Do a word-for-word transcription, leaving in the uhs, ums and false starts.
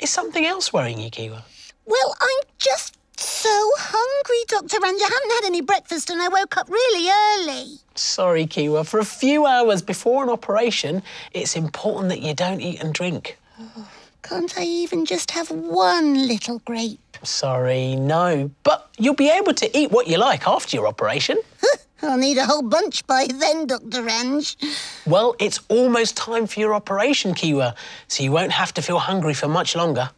Is something else worrying you, Kiwa? Well, I'm just so hungry, Doctor Ranj. I haven't had any breakfast and I woke up really early. Sorry, Kiwa. For a few hours before an operation, it's important that you don't eat and drink. Oh, can't I even just have one little grape? Sorry, no. But you'll be able to eat what you like after your operation. I'll need a whole bunch by then, Doctor Ranj. Well, it's almost time for your operation, Kiwa, so you won't have to feel hungry for much longer.